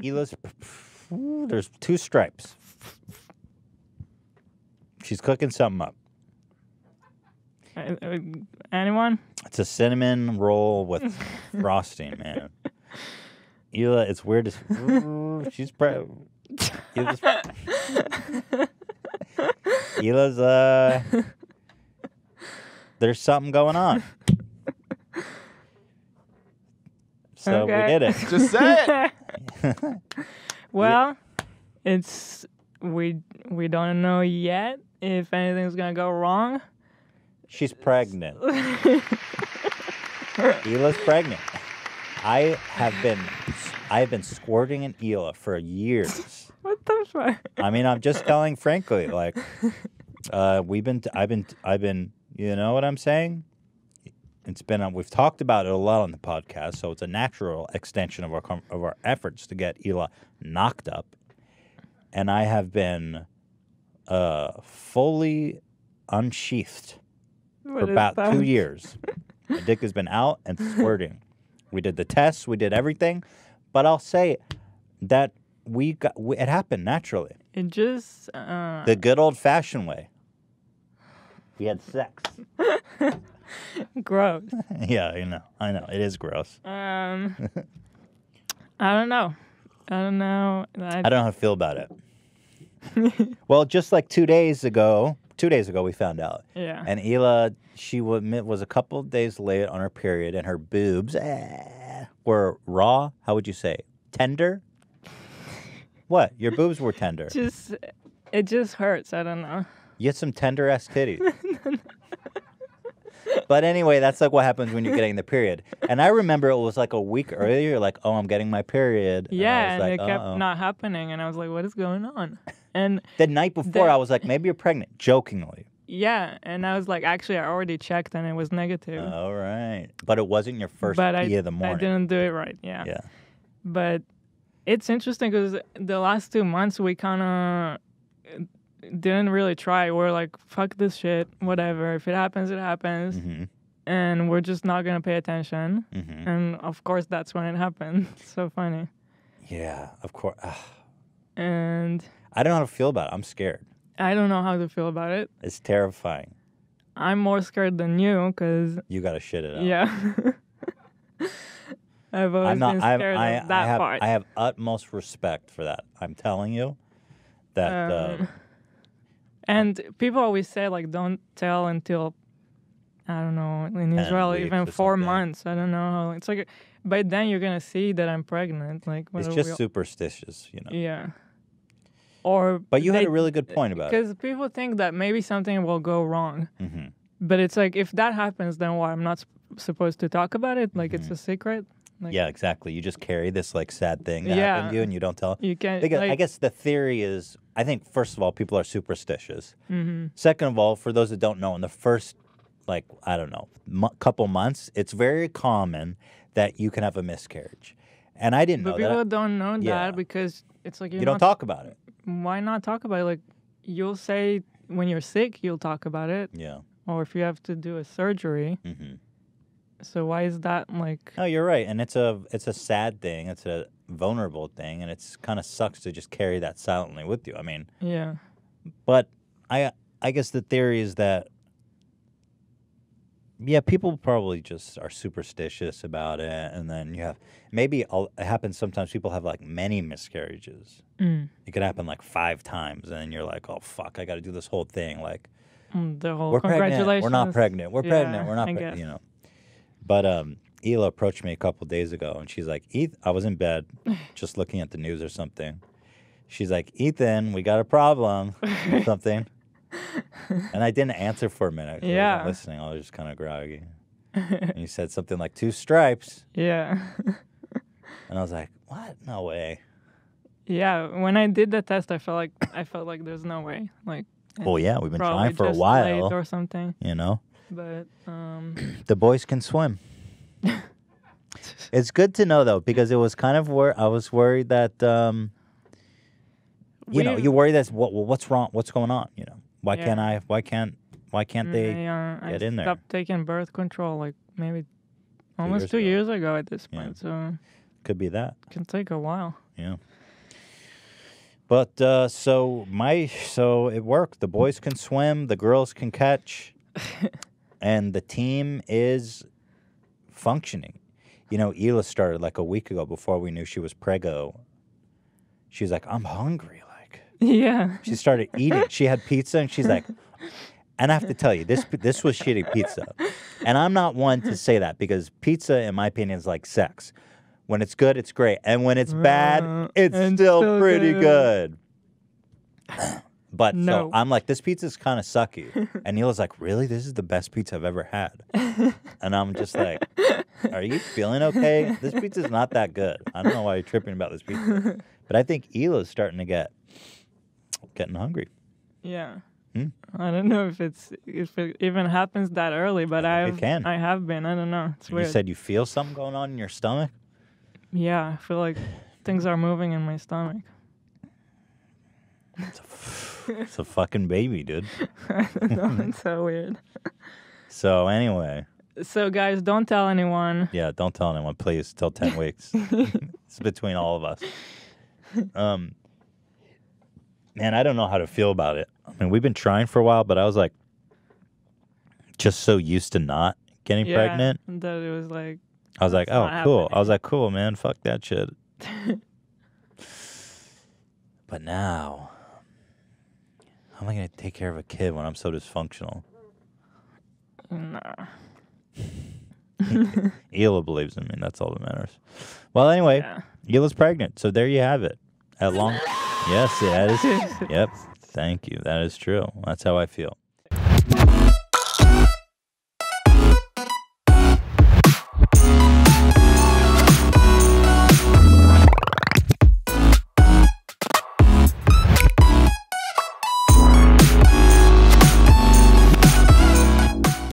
Hila's, there's two stripes. She's cooking something up. Anyone? It's a cinnamon roll with frosting, man. Hila, it's weird. She's probably... Hila's, there's something going on. So okay. We did it. Just say it. Well, yeah. It's... We don't know yet if anything's going to go wrong. She's pregnant. Hila's pregnant. I have been squirting an Hila for years. What the fuck? I mean, I'm just telling frankly, like I've been you know what I'm saying? It's been we've talked about it a lot on the podcast, so it's a natural extension of our efforts to get Hila knocked up. And I have been fully unsheathed for about 2 years. My dick has been out and squirting. We did the tests. We did everything. But I'll say that it happened naturally. It just... the good old-fashioned way. We had sex. Gross. Yeah, you know. I know. It is gross. I don't know. I don't know. I don't know how to feel about it. Well, just like 2 days ago we found out. Yeah. And Hila, she was a couple of days late on her period, and her boobs were raw. How would you say? Tender? What? Your boobs were tender. It just hurts. I don't know. You had some tender-ass titties. No. But anyway, that's like what happens when you're getting the period. And I remember it was like a week earlier, like, oh, I'm getting my period. And yeah, and like, it kept not happening. And I was like, what is going on? And the night before, I was like, maybe you're pregnant, jokingly. Yeah, and I was like, actually, I already checked and it was negative. All right. But it wasn't your first day of the morning. I didn't do it right, yeah. Yeah. But it's interesting because the last 2 months, we kind of... didn't really try. We're like, fuck this shit, whatever. If it happens, it happens. Mm-hmm. And we're just not going to pay attention. Mm-hmm. And, of course, that's when it happened. So funny. Yeah, of course. Ugh. And... I don't know how to feel about it. I'm scared. I don't know how to feel about it. It's terrifying. I'm more scared than you, because... You got to shit it out. Yeah. I've always been scared of that part. I have utmost respect for that. I'm telling you that... And people always say, like, don't tell until, I don't know, in Israel, even 4 months. I don't know. It's like, by then you're going to see that I'm pregnant. Like, it's just superstitious, you know. Yeah. But you had a really good point about it. Because people think that maybe something will go wrong. Mm-hmm. But it's like, if that happens, then what? I'm not supposed to talk about it? Like, mm-hmm. It's a secret? Like, yeah, exactly. You just carry this, like, sad thing that happened to you, and you don't tell. You can't. Because, like, I guess the theory is... I think, first of all, people are superstitious. Mm-hmm. Second of all, for those that don't know, in the first, like, I don't know, couple months, it's very common that you can have a miscarriage. And I didn't know that. But people don't know that because it's like... You don't talk about it. Why not talk about it? Like, you'll say when you're sick, you'll talk about it. Yeah. Or if you have to do a surgery. Mm-hmm. So why is that, like... No, you're right. And it's a sad thing. It's a... vulnerable thing, and it's kind of sucks to just carry that silently with you. I mean, yeah, but I guess the theory is that, yeah, people probably just are superstitious about it, and then you have it happens sometimes. People have like many miscarriages. It could happen like 5 times, and then you're like, oh fuck, I got to do this whole thing, like the whole we're congratulations. Pregnant. We're not pregnant. We're pregnant. We're not pregnant. You know, but Hila approached me a couple days ago, and she's like, I was in bed just looking at the news or something. She's like, Ethan, we got a problem or something. And I didn't answer for a minute. Yeah. I wasn't listening. I was just kind of groggy. And you said something like 2 stripes. Yeah. And I was like, what? No way. Yeah. When I did the test, I felt like there's no way. Like, oh, yeah. We've been trying for a while. Or something. You know? But the boys can swim. It's good to know, though, because it was kind of where I was worried that, you worry that what's wrong, what's going on, you know, why can't they get in there? I stopped taking birth control, like, maybe almost 2 years ago at this point, so. Could be that. It can take a while. Yeah. But so it worked. The boys can swim, the girls can catch, and the team is functioning. You know, Hila started like a week ago before we knew she was preggo. She's like, I'm hungry. Like, yeah. She started eating. She had pizza, and she's like, and I have to tell you, this was shitty pizza. And I'm not one to say that because pizza, in my opinion, is like sex. When it's good, it's great. And when it's bad, it's still pretty good. But no. So I'm like, this pizza's kind of sucky. And Hila's like, really? This is the best pizza I've ever had. And I'm just like, are you feeling okay? This pizza's not that good. I don't know why you're tripping about this pizza. But I think Hila's starting to getting hungry. Yeah. Hmm? I don't know if it even happens that early, but I have been. I don't know. It's weird. You said you feel something going on in your stomach? Yeah, I feel like things are moving in my stomach. It's a fucking baby, dude. I don't know. It's so weird. So anyway. So guys, don't tell anyone. Yeah, don't tell anyone, please. Till 10 weeks. It's between all of us. Man, I don't know how to feel about it. I mean, we've been trying for a while, but I was like just so used to not getting pregnant. That it was like, I was like, oh, cool. Happening. I was like, cool, man. Fuck that shit. But now, how am I going to take care of a kid when I'm so dysfunctional? Nah. Hila believes in me. That's all that matters. Well, anyway, Hila's pregnant. So there you have it. At long. Yes, that is. Yep. Thank you. That is true. That's how I feel.